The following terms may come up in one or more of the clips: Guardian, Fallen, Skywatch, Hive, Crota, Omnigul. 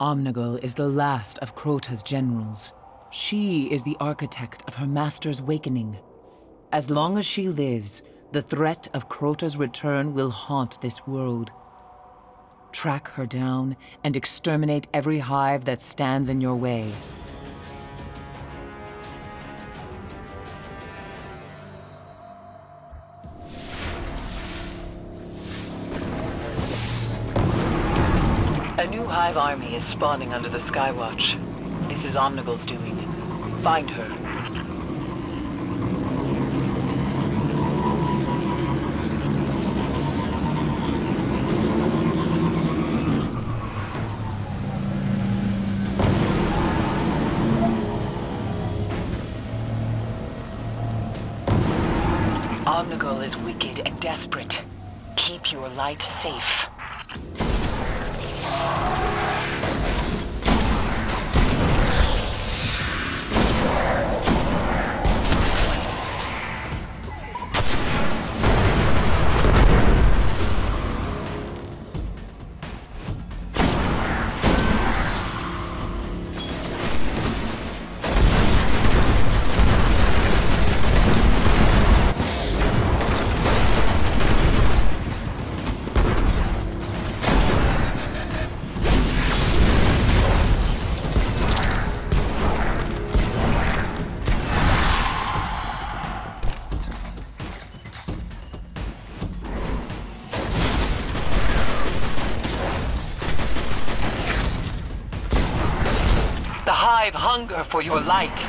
Omnigul is the last of Crota's generals. She is the architect of her master's wakening. As long as she lives, the threat of Crota's return will haunt this world. Track her down and exterminate every hive that stands in your way. A new hive army is spawning under the Skywatch. This is Omnigul's doing. Find her. Omnigul is wicked and desperate. Keep your light safe. I have hunger for your light.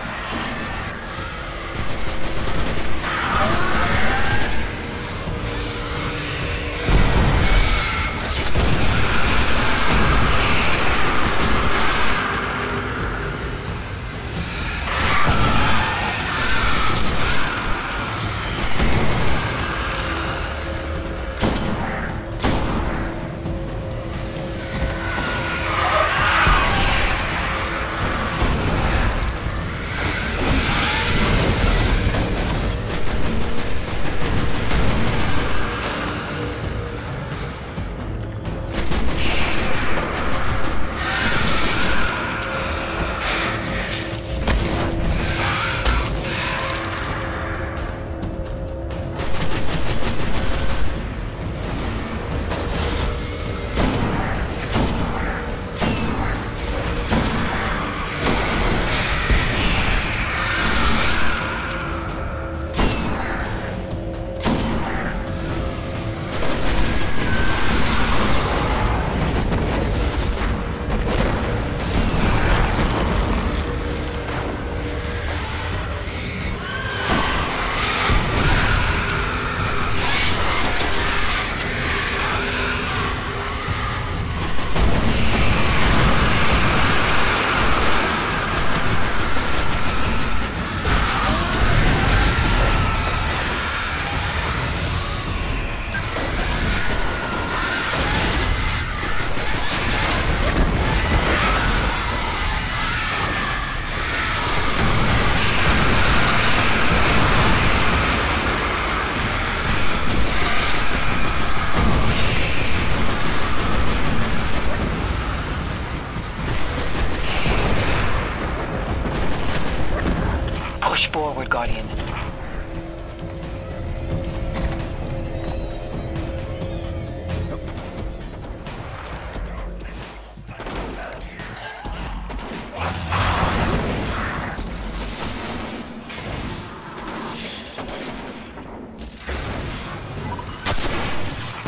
Push forward, Guardian.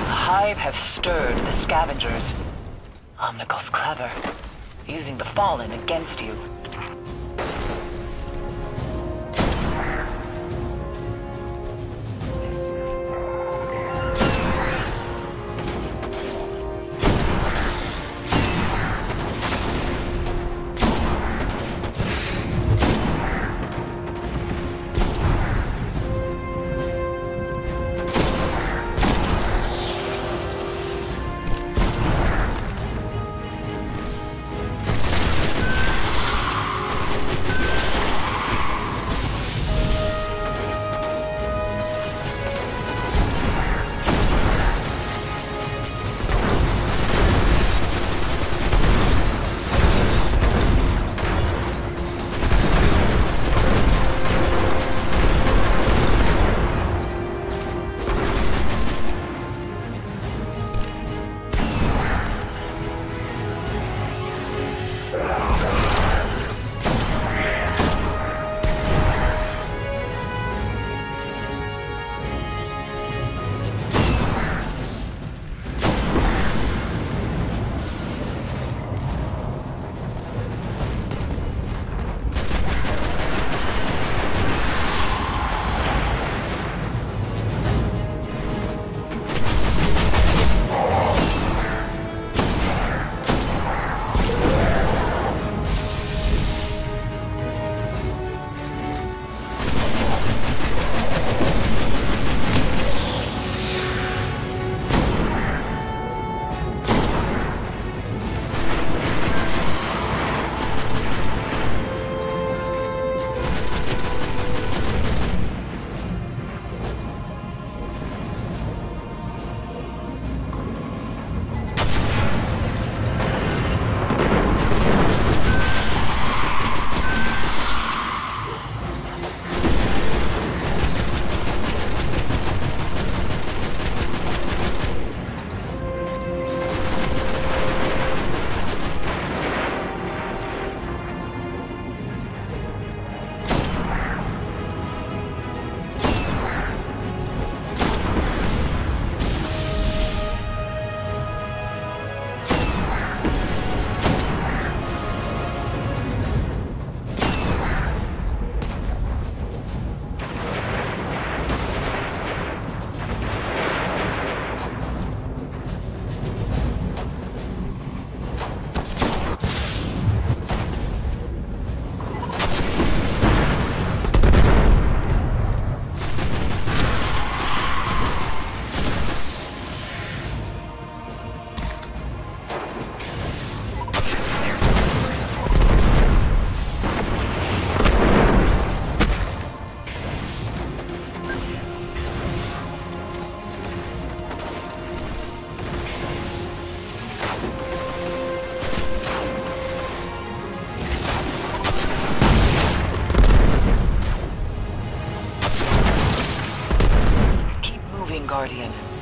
Hive have stirred the scavengers. Omnigul's clever, using the Fallen against you.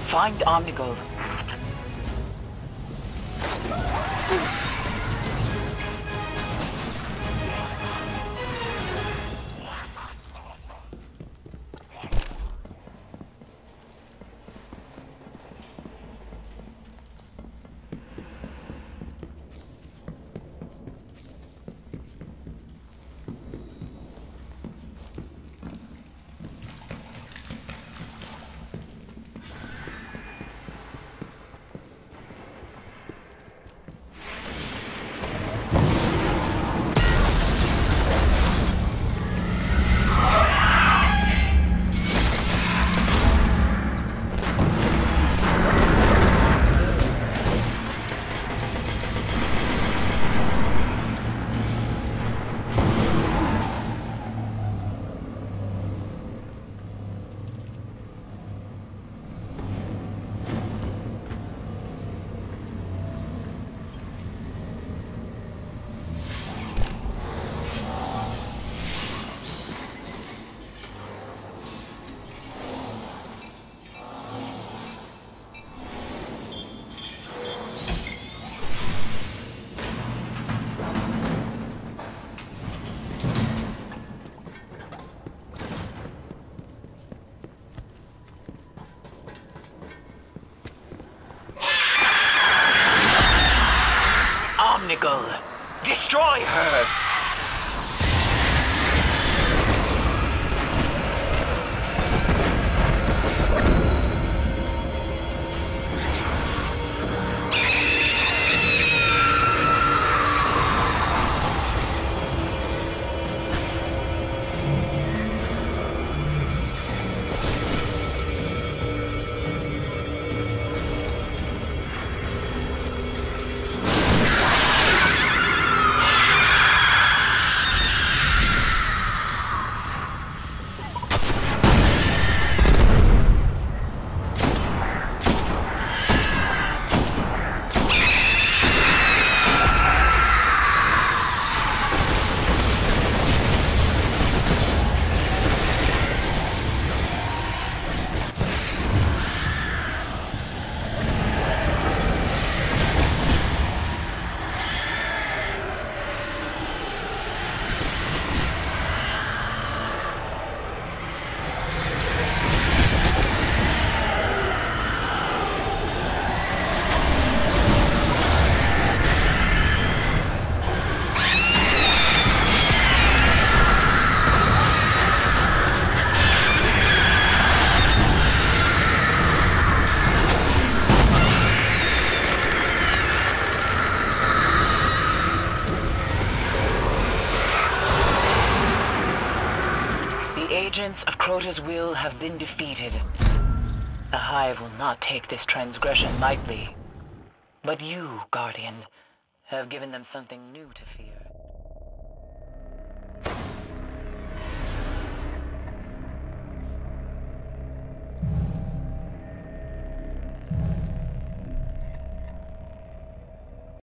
Find Omnigul. Destroy her! Agents of Crota's will have been defeated. The Hive will not take this transgression lightly. But you, Guardian, have given them something new to fear.